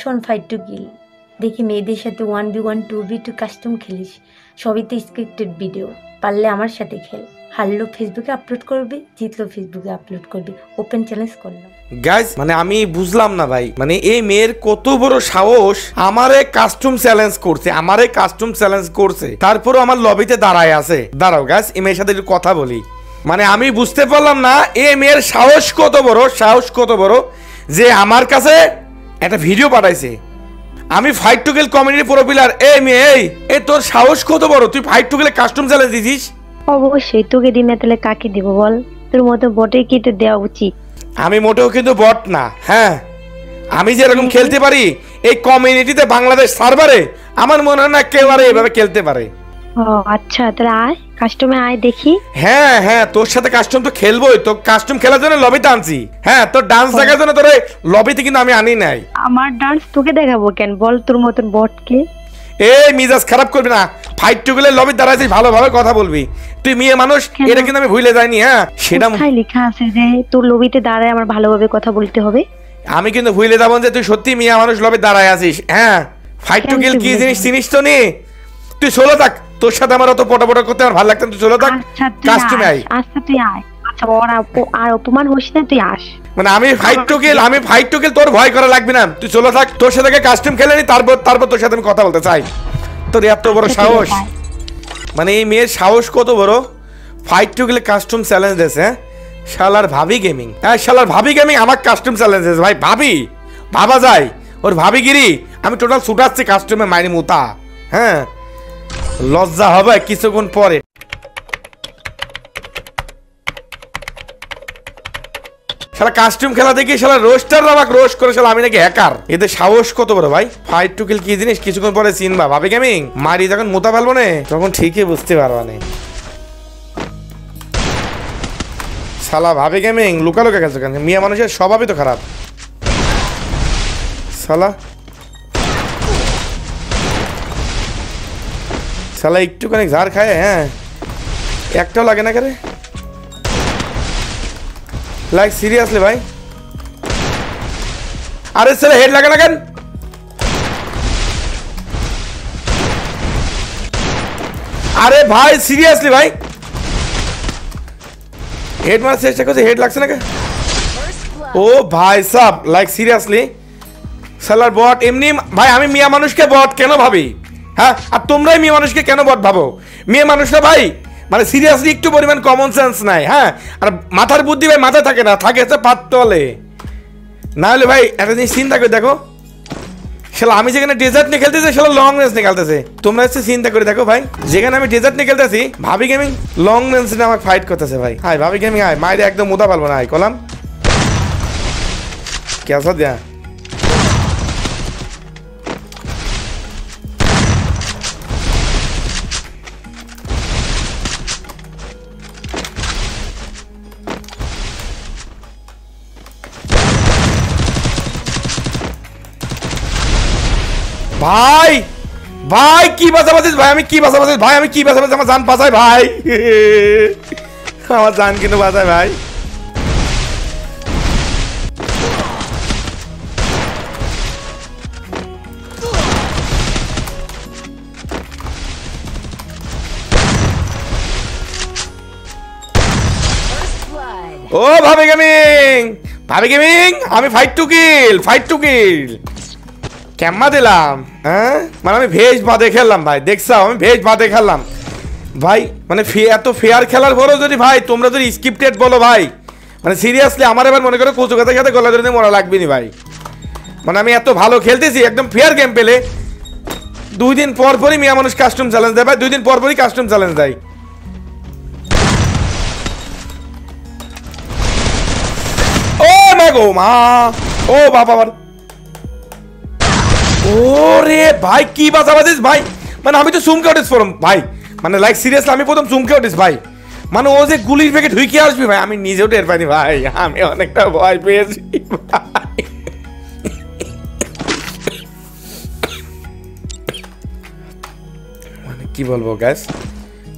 শোন fight to কিল, দেখি মেয়েদের সাথে 1v1, 2v2 কাস্টম খেলিস, সবই তো স্ক্রিপ্টেড ভিডিও। পারলে আমার সাথে খেল, হারলো ফেসবুকে আপলোড করবি, জিতলো ফেসবুকে আপলোড করবি, ওপেন চ্যালেঞ্জ করলাম। গাইজ মানে আমি বুঝলাম না ভাই, মানে এই মেয়ের কত বড় সাহস, আমারে কাস্টম চ্যালেঞ্জ করছে, তারপরও আমার লবিতে দাঁড়ায় আছে। দাঁড়াও গাইজ, এই মেয়ের সাথে একটু কথা বলি। মানে আমি বুঝতে পারলাম না এই মেয়ের সাহস কত বড়, যে আমার কাছে একটা ভিডিও পাঠাইছে। আমি fight to kill community profiler, এই মেয়ে এই তোর সাহস কত বড়, তুই ফাইট টু কিলে কাস্টম চ্যালেঞ্জ দিছিস? অবশ্যই তোকে দিই না, তাহলে কাকে দিব বল? তোর মতো বটে কি তো দেওয়া উচিত। আমি মোটেও কিন্তু বট না, হ্যাঁ আমি যেরকম খেলতে পারি এই কমিউনিটিতে বাংলাদেশ সার্ভারে আমার মনে হয় না কেউ আর এইভাবে খেলতে পারে। ও আচ্ছা, তাহলে আয় কাস্টমে, আয় দেখি। হ্যাঁ হ্যাঁ তোর সাথে কাস্টম তো খেলবোই, তো কাস্টম খেলার জন্য লবিতে আনছি। হ্যাঁ তোর ডান্স দেখার জন্য তোর লবিতে কিন্তু আমি আনি নাই। আমার ডান্স তোকে দেখাবো কেন বল, তোর মতন বটকে। এই মিজাজ খারাপ করবি না, ফাইট টু কিলের লবিতে দাঁড়াইছিস, ভালোভাবে কথা বলবি। তুই মেয়ে মানুষ, এটা কিন্তু আমি ভুলে যাইনি। হ্যাঁ সেটা লেখা আছে যে তোর লবিতে দাঁড়ায় আমার ভালোভাবে কথা বলতে হবে। আমি কিন্তু ভুলে যাবো যে তুই সত্যি মেয়ে মানুষ লবিতে দাঁড়ায় আছিস। হ্যাঁ ফাইট টু কিল কি জিনিস চিনিস তো নে, তুই চলে থাক, তোর সাথে আমার অত পটাপটা করতে আমার ভালো লাগতাম, তুই চলে থাক কাস্টমে আয়। আচ্ছা তুই আয়, আচ্ছা ওর আর অপমান হইস না, তুই আস। মানে আমি ফাইট টু কিল, তোর ভয় করা লাগবে না, তুই চলে থাক। তোর সাথে কাস্টম খেলে নি, তারপর তোর সাথে আমি কথা বলতে চাই। তোর এত বড় সাহস, মানে এই মেয়ের সাহস কত বড়, fight to kill custom challenge দিয়েছে। শালার ভাবি গেমিং, হ্যাঁ শালার ভাবি গেমিং আমার কাস্টম চ্যালেঞ্জ দিয়েছে। ভাই ভাবি, ভাবা যায় ওর ভাবিগিরি। আমি টোটাল ছুটাচ্ছি কাস্টমে মাইনি মোতা। হ্যাঁ লজ্জা হবে কিছুক্ষণ পরে। শালা কাস্টম খেলা দেখি শালা রোস্টাররা আমাকে রোস্ট করে, শালা আমি নাকি হ্যাকার। এদের সাহস কত বড় ভাই। ফাইট টু কিল কি জিনিস কিছুক্ষণ পরে চিনবা। ভাবি গেমিং মারি যখন মোতা ফেলবো না, তখন ঠিকই বুঝতে পারবা না। শালা ভাবি গেমিং লুকালো কে গেছে, মিয়া মানুষের স্বভাবই তো খারাপ। শালা শালা একটুখানি ঝাড় খায়, হ্যাঁ একটাও লাগে না করে। লাইক সিরিয়াসলি ভাই, আরে শালা হেড লাগে না কেন? আরে ভাই সিরিয়াসলি ভাই, হেড মারার চেষ্টা করছে, হেড লাগছে না কেন? ও ভাই সাব লাইক সিরিয়াসলি, শালার বট এমনি। ভাই আমি মিয়া মানুষকে বট কেন ভাবি? হ্যাঁ আর তোমরাই মেয়ে মানুষকে কেন বট ভাবো? মেয়ে মানুষরা ভাই মানে সিরিয়াসলি একটু পরিমাণ কমন সেন্স নাই। হ্যাঁ আর মাথার বুদ্ধি ভাই মাথায় থাকে না, থাকে হচ্ছে পাততলে। নাহলে ভাই একটা জিনিস চিন্তা করে দেখো, শালা আমি যেখানে ডেজার্ট নিয়ে খেলতেছি শালা লং রেঞ্জ নিয়ে খেলতেছে। তোমরা হচ্ছে চিন্তা করে দেখো ভাই, যেখানে আমি ডেজার্ট নিয়ে খেলতেছি ভাবি গেমিং লং রেঞ্জ নিয়ে আমাকে ফাইট করতেছে। ভাই হাই ভাবি গেমিং আয়, মায়ের একদম মোতা পারবো না। আয় কলাম কেসা দেয়া, ভাই ভাই কি বাঁচাবাসিস ভাই, আমি কি বাঁচাবাসিস ভাই, আমি কি বাঁচাবাসি, আমার জান বাঁচায় ভাই, আমার জান কিন্তু বাঁচায় ভাই। ও ভাবি গেমিং, ভাবি গেমিং আমি ফাইট টু কিল, ক্যাম্মা দিলাম। হ্যাঁ মানে আমি ভেজ বাদে খেললাম ভাই, দেখছ আমি ভেজ বাদে খেললাম ভাই। মানে এত ফেয়ার খেলার পরেও যদি ভাই তোমরা যদি স্ক্রিপ্টেড বলো ভাই, মানে সিরিয়াসলি আমার এবার মনে করো কচু গাছের সাথে গলা ধরে মরা লাগবে না ভাই। মানে আমি এত ভালো খেলতেছি একদম ফেয়ার গেম পেলে। 2 দিন পর পরই মিয়া মানুষ কাস্টম চ্যালেঞ্জ দেয় ভাই, 2 দিন পর পরই কাস্টম চ্যালেঞ্জ দেয়। ও মা গো মা, ও বাবা ওরে ভাই কি বাঁচাবাসিস ভাই, মানে আমি তো চুমকে উঠিস ভাই, মানে লাইক সিরিয়াসলি আমি প্রথম চুমকে উঠিস ভাই। মানে ও যে গুলির ব্যাগে ঢুকিয়ে আসবি ভাই, আমি নিজেও টের পাইনি ভাই, আমি অনেকটা ভয় পেয়েছি ভাই। মানে কি বলবো গ্যাস,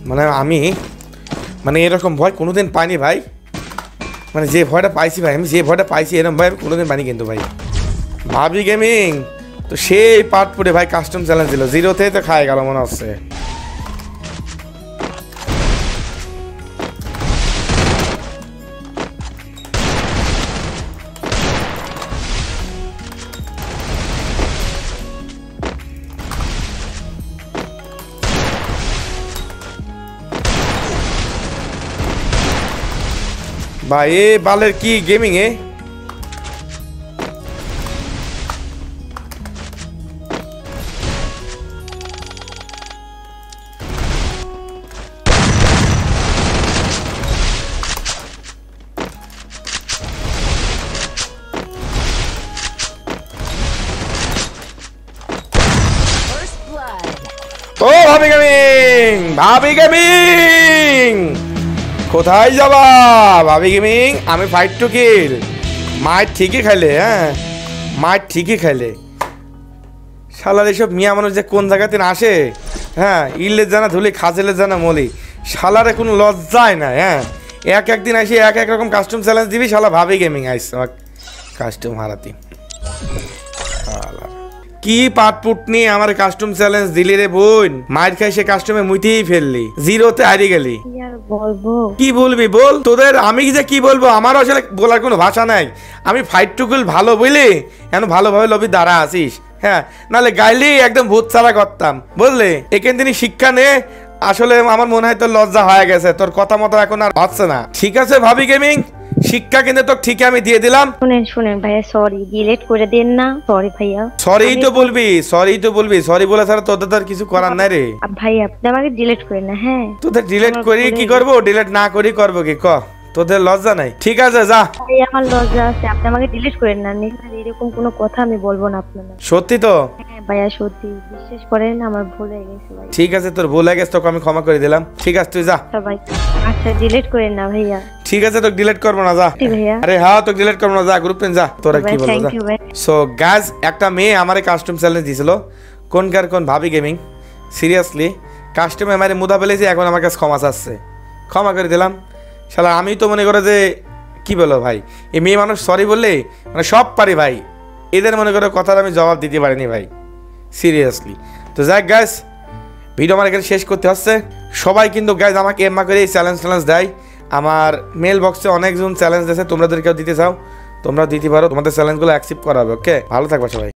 মানে আমি মানে এরকম ভয় কোনোদিন পাইনি ভাই। মানে যে ভয়টা পাইছি ভাই, এরকম ভয় আমি কোনোদিন পাইনি কিন্তু ভাই। ভাবি গেমিং তো সেই পার্ট পরে ভাই কাস্টম চ্যালেঞ্জ ছিল জিরোতে তো খায় গেল মনে হচ্ছে। ভাই এ বালের কি গেমিং এ ও ভাবি গেমিং, ভাবি গেমিং কোথায় যাবা ভাবি গেমিং? আমি ফাইট টু কিল মায়ের ঠিকই খাইলে, হ্যাঁ মায়ের ঠিকই খাইলে। শালার এইসব মিয়া মানুষ যে কোন জায়গাতে আসে, হ্যাঁ ইলের জানা ধুলি খাজেলের জানা মলি, শালারে কোনো লজ্জায় না। হ্যাঁ এক একদিন আসি এক এক রকম কাস্টম চ্যালেঞ্জ দিবি, শালা ভাবি গেমিং আইস আমার কাস্টম হারাতি। কি পাটপুট নিয়ে আমার কাস্টম চ্যালেঞ্জ দিলি রে বোন, মার খাই সে কাস্টমে মুইতেই ফেললি, জিরোতে হারিয়ে গেলি। কি বলবি বল, তোদের আমি যে কি বলবো আমার আসলে বলার কোনো ভাষা নাই। আমি ফাইট টু কিল ভালো বুঝলি, এখন ভালোভাবে লবি দাঁড়া আছিস, হ্যাঁ নাহলে গাইলি একদম ভূত ছাড়া করতাম বুঝলি। এখান তিনি শিক্ষা নে, আসলে আমার মনে হয় তোর লজ্জা হয়ে গেছে, তোর কথা মতো এখন আর হচ্ছে না। ঠিক আছে ভাবি গেমিং, শিক্ষা কিন্তু তো ঠিক আমি দিয়ে দিলাম। শুনেন শুনেন ভাইয়া, সরি ডিলিট করে দেন না, সরি ভাইয়া। সরি তো বলবি, সরি তো বলবি, সরি বলা ছাড়া তোদের আর কিছু করার নাই রে ভাই। আপনি আমাকে ডিলিট করেন না, হ্যাঁ তোদের ডিলিট করি কি করব, ডিলিট না করি করব কি ক, তোদের লজ্জা নাই। ঠিক আছে যা ভাই, আমার লজ্জা আছে, আপনি আমাকে ডিলিট করেন না, এরকম কোনো কথা আমি বলবো না আপনাদের। সত্যি তো ভাইয়া, সত্যি বিশ্বাস করেন আমার ভুল হয়ে গেছে ভাই। ঠিক আছে তোর ভুল হয়ে গেছে, তোকে আমি ক্ষমা করে দিলাম। ঠিক আছে তুই যা। সবাই আচ্ছা ডিলিট করেন না ভাইয়া। ঠিক আছে তোকে ডিলিট করব না যা। আরে হ্যাঁ তোকে ডিলিট করব না যা, গ্রুপ পেন যা। তোরা কি বলছিস? থ্যাঙ্ক ইউ ভাই। সো গাইস একটা মেয়ে আমারে কাস্টম চ্যালেঞ্জ দিছিল, কোনকার কোন ভাবি গেমিং সিরিয়াসলি কাস্টমে আমারে মুদা ফেলেছে, এখন আমার কাছে ক্ষমা চাচ্ছে, ক্ষমা করে দিলাম। শালা আমি তো মনে করে যে কি বলো ভাই, এই মেয়ে মানুষ সরি বললে মানে সব পারি ভাই, এদের মনে করে কথার আমি জবাব দিতে পারিনি ভাই সিরিয়াসলি। তো যাক গাইস ভিডিও আমার এখানে শেষ করতে হচ্ছে। সবাই কিন্তু গাইস আমাকে এম্মা করে এই চ্যালেঞ্জ ট্যালেঞ্জ দেয়, আমার মেল বক্সে অনেকজন চ্যালেঞ্জ দিয়েছে, তোমরা কেউ দিতে চাও তোমরা দিতে পারো, তোমাদের চ্যালেঞ্জগুলো অ্যাকসেপ্ট করা হবে। ওকে ভালো থাকবা সবাই।